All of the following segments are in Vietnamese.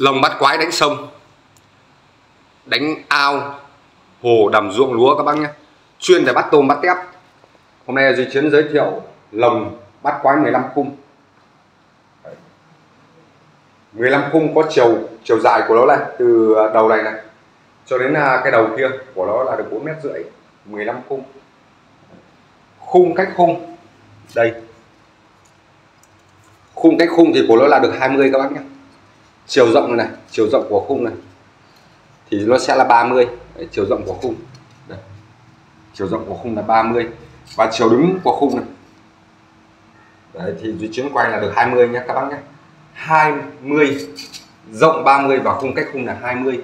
Lồng bắt quái đánh sông, đánh ao, hồ, đầm, ruộng, lúa các bác nhé. Chuyên để bắt tôm, bắt tép. Hôm nay Duy Chiến giới thiệu lồng bắt quái 15 khung. 15 khung có chiều dài của nó này, từ đầu này này cho đến cái đầu kia của nó là được 4,5 mét. 15 khung. Khung cách khung. Đây. Khung cách khung thì của nó là được 20 các bác nhé. Chiều rộng này, chiều rộng của khung này thì nó sẽ là 30. Đấy, chiều rộng của khung. Đây. Chiều rộng của khung là 30 và chiều đứng của khung này. Đấy, thì Duy Chiến quay là được 20 nhé các bác nhé. 20 rộng 30 và khung cách khung là 20.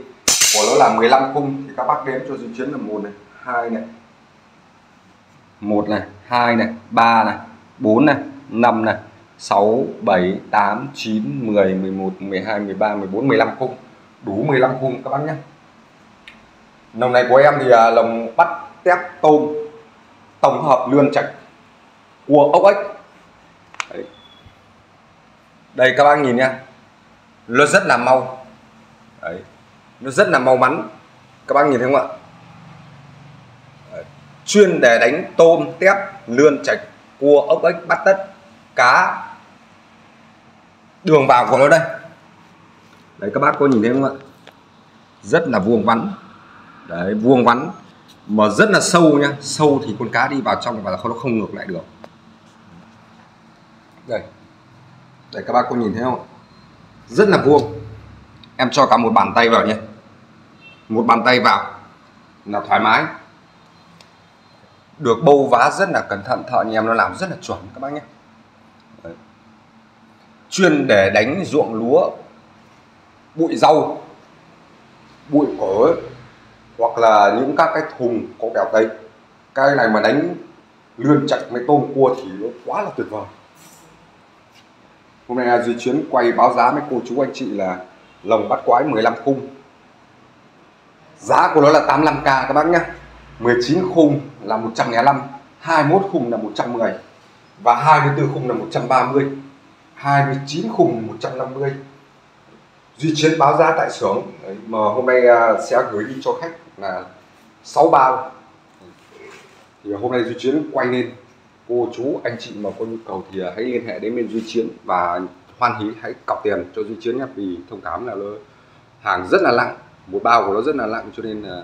Của nó là 15 khung thì các bác đếm cho Duy Chiến là 1 này, 2 này. 1 này, 2 này, 3 này, 4 này, 5 này, 6, 7, 8, 9, 10, 11, 12, 13, 14, 15 khung. Đủ 15 khung các bác nhé. Lồng này của em thì là lồng bắt tép tôm tổng hợp lươn chạch cua ốc ếch. Đấy. Đây các bác nhìn nha, nó rất là mau. Đấy. Nó rất là mau mắn. Các bác nhìn thấy không ạ? Đấy. Chuyên để đánh tôm, tép, lươn chạch, cua, ốc ếch, bắt tất, cá. Đường vào của nó đây. Đấy các bác có nhìn thấy không ạ? Rất là vuông vắn. Đấy, vuông vắn mà rất là sâu nhá. Sâu thì con cá đi vào trong và nó không ngược lại được. Đây. Đây các bác có nhìn thấy không? Rất là vuông. Em cho cả một bàn tay vào nhé. Một bàn tay vào là thoải mái. Được bâu vá rất là cẩn thận, thợ nhà em nó làm rất là chuẩn các bác nhé. Đấy. Chuyên để đánh ruộng lúa, bụi rau, bụi cỏ hoặc là những các cái thùng có kẹo tây. Cái này mà đánh lươn chạch mấy tôm cua thì nó quá là tuyệt vời. Hôm nay Duy Chiến quay báo giá với cô chú anh chị là lồng bắt quái 15 khung. Giá của nó là 85k các bác nhé. 19 khung là 105, 21 khung là 110 và 24 khung là 130, 29 khung là 150. Duy Chiến báo giá tại xưởng mà hôm nay sẽ gửi đi cho khách là 6 bao. Thì hôm nay Duy Chiến quay lên, cô chú anh chị mà có nhu cầu thì hãy liên hệ đến bên Duy Chiến và hoan hỉ hãy cọc tiền cho Duy Chiến nhé. Vì thông cảm là nó hàng rất là nặng, một bao của nó rất là nặng cho nên là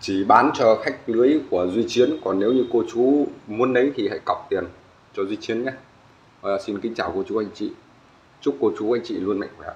chỉ bán cho khách lưới của Duy Chiến. Còn nếu như cô chú muốn lấy thì hãy cọc tiền cho Duy Chiến nhé. Xin kính chào cô chú anh chị, chúc cô chú anh chị luôn mạnh khỏe.